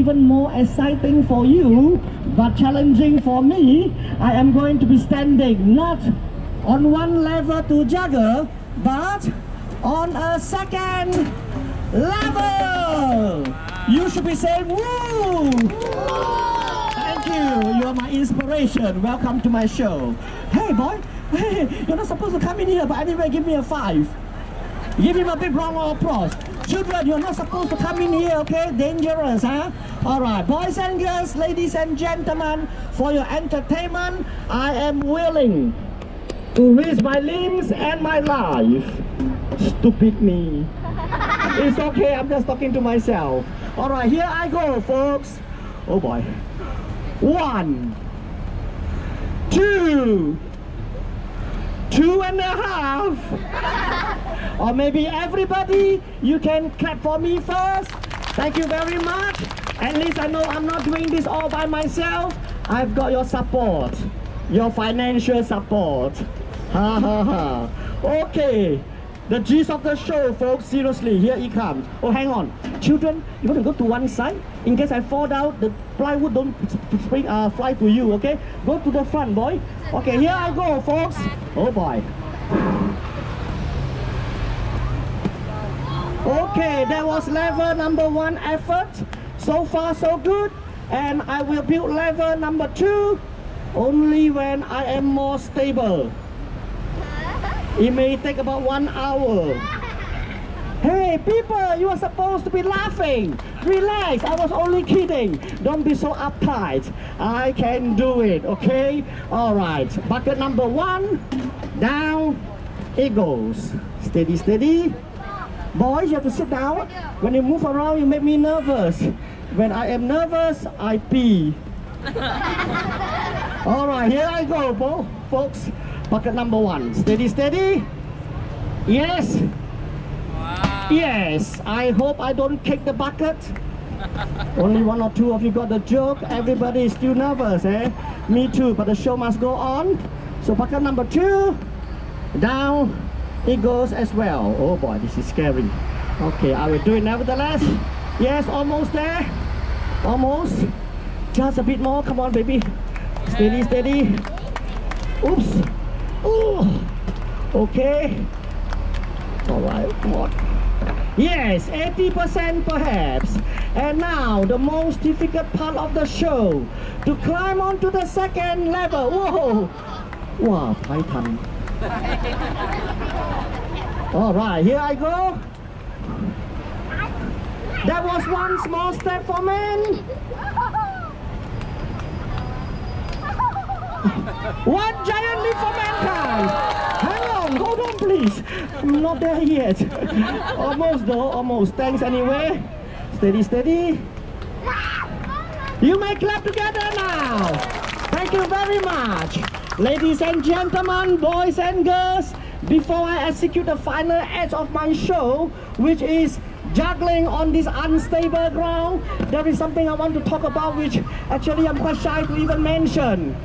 even more exciting for you, but challenging for me. I am going to be standing not on one level to juggle, but on a second level. You should be saying woo! Thank you, you are my inspiration. Welcome to my show. Hey boy, hey, you're not supposed to come in here, but anyway, give me a 5. Give him a big round of applause. Children, you're not supposed to come in here, okay? Dangerous, huh? All right, boys and girls, ladies and gentlemen, for your entertainment, I am willing to risk my limbs and my life. Stupid me. It's okay, I'm just talking to myself. All right, here I go, folks. Oh boy. 1, 2, 2.5. Or maybe everybody, you can clap for me first. Thank you very much. At least I know I'm not doing this all by myself. I've got your support, your financial support. Ha ha ha. Okay. The gist of the show, folks, seriously, here it comes. Oh, hang on. Children, you want to go to one side? In case I fall down, the plywood don't spring, fly to you, okay? Go to the front, boy. Okay, here I go, folks. Oh, boy. Okay, that was level number 1 effort. So far, so good. And I will build level number 2 only when I am more stable. It may take about 1 hour. Hey people, you are supposed to be laughing. Relax, I was only kidding. Don't be so uptight. I can do it, okay? All right, bucket number 1. Down it goes. Steady, steady. Boys, you have to sit down. When you move around, you make me nervous. When I am nervous, I pee. All right, here I go, folks. Bucket number 1. Steady, steady. Yes. Wow. Yes. I hope I don't kick the bucket. Only 1 or 2 of you got the joke. Everybody is still nervous, eh? Me too, but the show must go on. So bucket number 2. Down it goes as well. Oh boy, this is scary. Okay, I will do it nevertheless. Yes, almost there. Almost. Just a bit more. Come on, baby. Steady, steady. Oops. Oh, okay. All right, come on. Yes, 80% perhaps. And now, the most difficult part of the show. To climb onto the second level. Whoa. Wow, Python. All right, here I go. That was one small step for men. One giant leap for mankind! Hang on, hold on please! I'm not there yet. Almost though, almost. Thanks anyway. Steady, steady. You may clap together now! Thank you very much! Ladies and gentlemen, boys and girls, before I execute the final edge of my show, which is juggling on this unstable ground, there is something I want to talk about which actually I'm quite shy to even mention.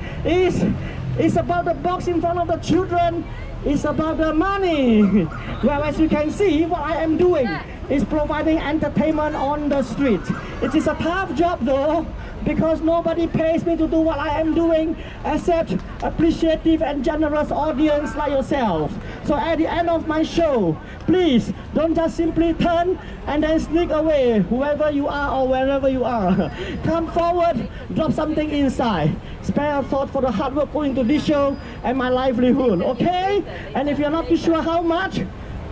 It's about the box in front of the children. It's about the money. Well, as you can see, what I am doing is providing entertainment on the street. It is a tough job though, because nobody pays me to do what I am doing except appreciative and generous audience like yourself. So at the end of my show, please don't just simply turn and then sneak away, whoever you are or wherever you are. Come forward, drop something inside. Spare a thought for the hard work going into this show and my livelihood, okay? And if you're not too sure how much,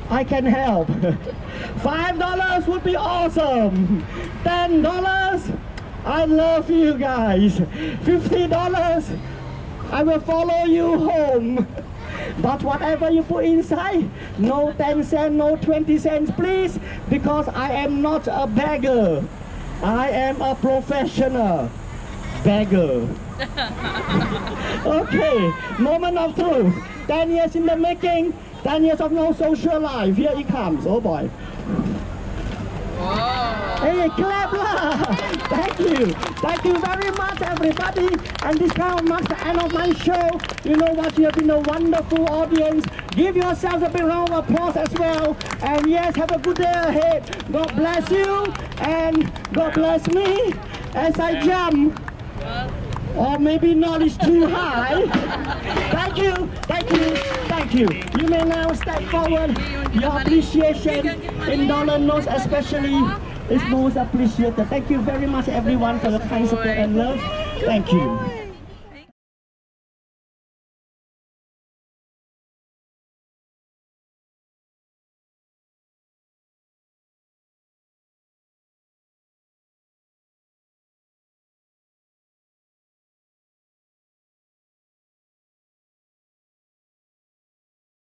I can help. $5 would be awesome. $10, I love you guys. $50, I will follow you home. But whatever you put inside, no 10 cents, no 20 cents, please, because I am not a beggar. I am a professional beggar. Okay, moment of truth. 10 years in the making, 10 years of no social life. Here it comes. Oh boy. Wow. Hey, clap lah. Thank you. Thank you very much, everybody. And this kind of marks the end of my show. You know what? You have been a wonderful audience. Give yourselves a big round of applause as well. And yes, have a good day ahead. God bless you and God bless me as I jump. Or maybe not, it's too high. Thank you, thank you, thank you. You may now step forward. Your appreciation in dollar notes especially is most appreciated. Thank you very much everyone for the kind support and love. Thank you.